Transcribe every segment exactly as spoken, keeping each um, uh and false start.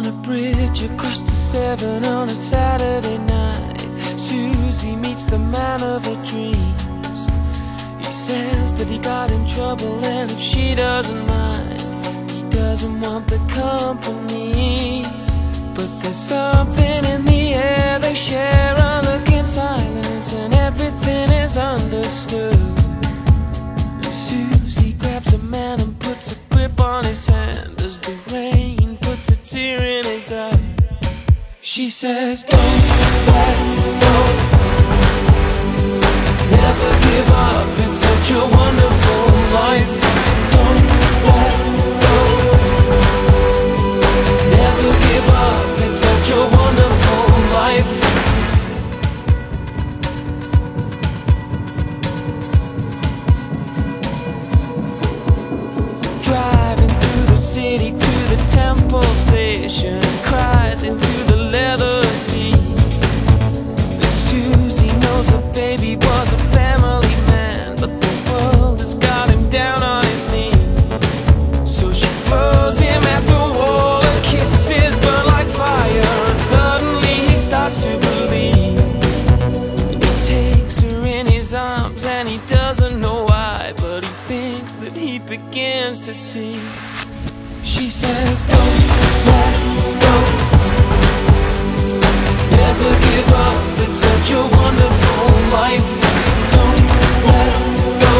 on a bridge across the Severn on a Saturday night, Susie meets the man of her dreams. He says that he got in trouble and if she doesn't mind, he doesn't want the company. But there's something in the air, they share a look in silence and everything is understood. And Susie grabs a man and puts a grip on his hand as the rain puts a tear in his eye. She says, go back, go, never give up, it's such a wonderful life. Don't back, go, never give up, it's such a wonderful life. Driving through the city to the temple station, cries into the leather seat. And Susie knows her baby was a family man, but the world has got him down on his knee. So she throws him at the wall and kisses burn like fire, and suddenly he starts to believe. And he takes her in his arms and he doesn't know why, but he thinks that he begins to see. She says, don't let go, never give up, it's such a wonderful life. Don't let go,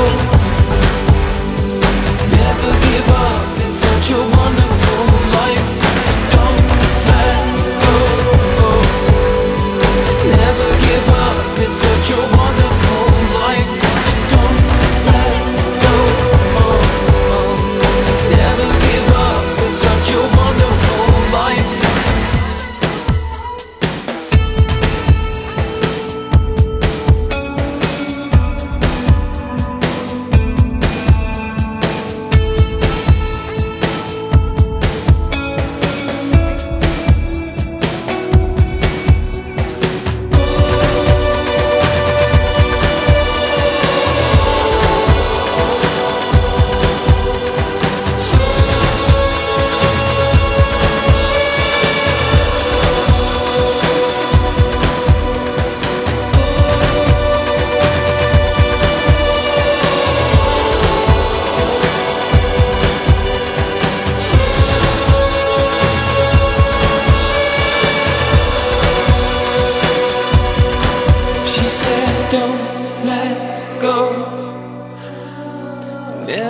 never give up, it's such a wonderful life. Don't let go, never give up, it's such a wonderful life. Don't let go, never give up, it's such a wonderful life.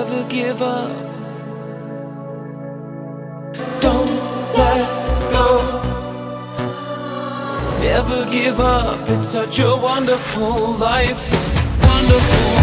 Never give up, it's such a wonderful life, wonderful.